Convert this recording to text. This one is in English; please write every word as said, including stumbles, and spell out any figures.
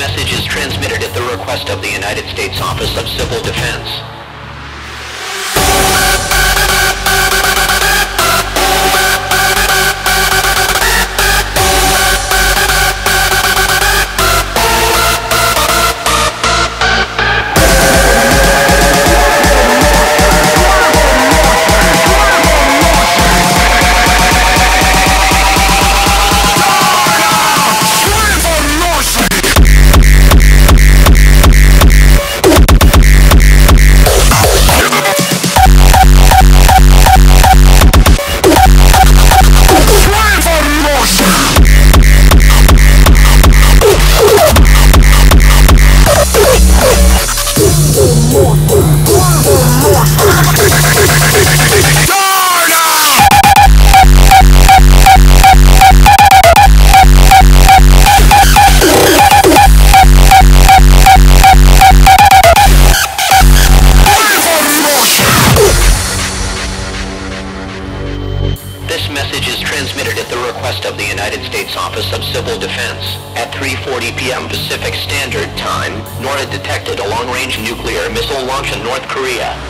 message is transmitted at the request of the United States Office of Civil Defense. Transmitted at the request of the United States Office of Civil Defense. At three forty p m Pacific Standard Time, NORAD detected a long-range nuclear missile launch in North Korea.